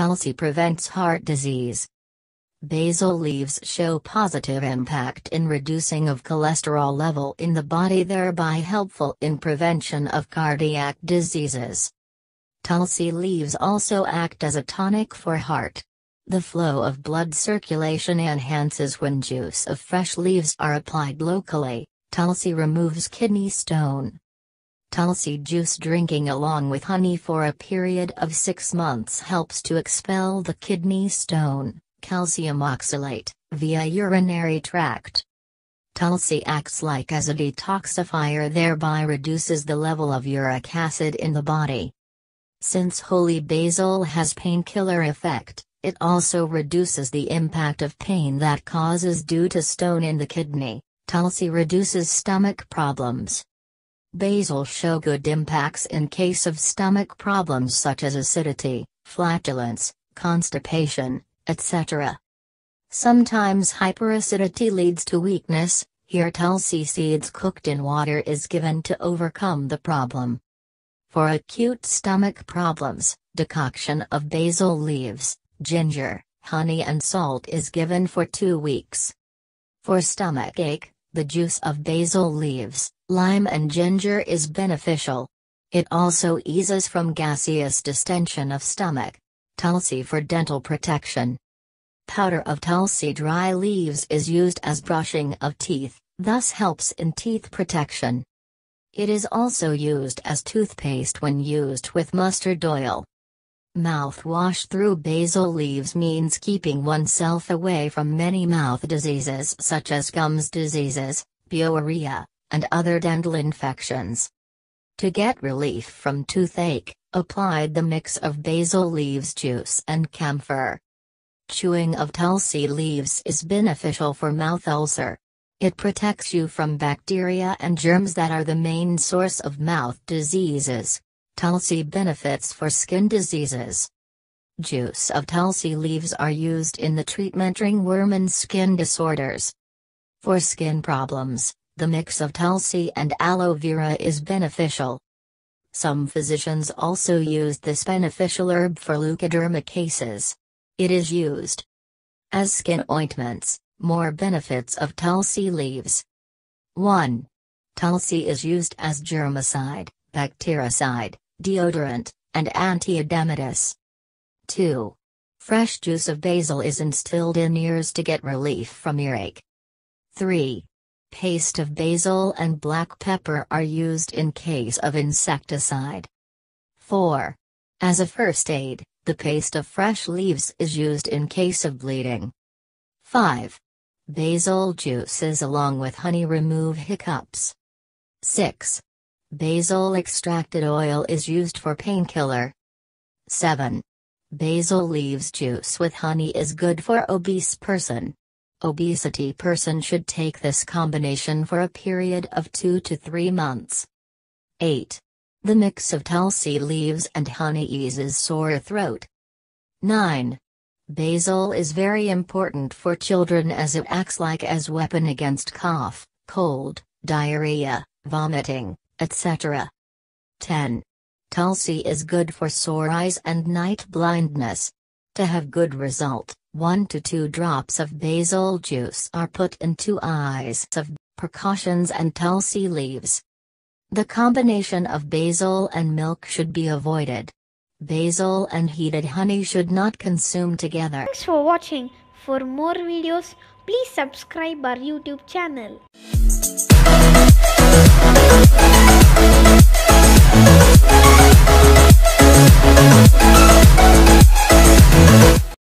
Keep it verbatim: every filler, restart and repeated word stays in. Tulsi prevents heart disease. Basil leaves show positive impact in reducing of cholesterol level in the body, thereby helpful in prevention of cardiac diseases. Tulsi leaves also act as a tonic for heart. The flow of blood circulation enhances when juice of fresh leaves are applied locally. Tulsi removes kidney stone. Tulsi juice drinking along with honey for a period of six months helps to expel the kidney stone, calcium oxalate, via urinary tract. Tulsi acts like as a detoxifier, thereby reduces the level of uric acid in the body. Since holy basil has painkiller effect, it also reduces the impact of pain that causes due to stone in the kidney. Tulsi reduces stomach problems. Basil show good impacts in case of stomach problems such as acidity, flatulence, constipation, et cetera. Sometimes hyperacidity leads to weakness. Here Tulsi seeds cooked in water is given to overcome the problem. For acute stomach problems, decoction of basil leaves, ginger, honey and salt is given for two weeks. For stomach ache, the juice of basil leaves, lime and ginger is beneficial. It also eases from gaseous distension of stomach. Tulsi for dental protection. Powder of Tulsi dry leaves is used as brushing of teeth, thus helps in teeth protection. It is also used as toothpaste when used with mustard oil. Mouthwash through basil leaves means keeping oneself away from many mouth diseases such as gums diseases, bioorrhea, and other dental infections. To get relief from toothache, apply the mix of basil leaves juice and camphor. Chewing of Tulsi leaves is beneficial for mouth ulcer. It protects you from bacteria and germs that are the main source of mouth diseases. Tulsi benefits for skin diseases. Juice of Tulsi leaves are used in the treatment ringworm and skin disorders. For skin problems, the mix of Tulsi and aloe vera is beneficial. Some physicians also use this beneficial herb for leukoderma cases. It is used as skin ointments. More benefits of Tulsi leaves. one. Tulsi is used as germicide, bactericide, deodorant, and anti-edematous. two. Fresh juice of basil is instilled in ears to get relief from earache. three. Paste of basil and black pepper are used in case of insecticide. four. As a first aid, the paste of fresh leaves is used in case of bleeding. five. Basil juices along with honey remove hiccups. six. Basil extracted oil is used for painkiller. seven. Basil leaves juice with honey is good for obese person. Obesity person should take this combination for a period of two to three months. eight. The mix of Tulsi leaves and honey eases sore throat. nine. Basil is very important for children as it acts like as weapon against cough, cold, diarrhea, vomiting, et cetera. ten. Tulsi is good for sore eyes and night blindness. To have good result, one to two drops of basil juice are put in two eyes of precautions and Tulsi leaves. The combination of basil and milk should be avoided. Basil and heated honey should not consume together. Thanks for watching. For more videos, please subscribe our YouTube channel.